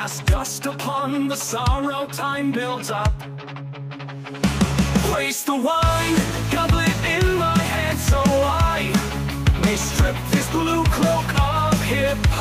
cast dust upon the sorrow time builds up. Place the wine goblet in my hand so I may strip this blue cloak of hip-hop.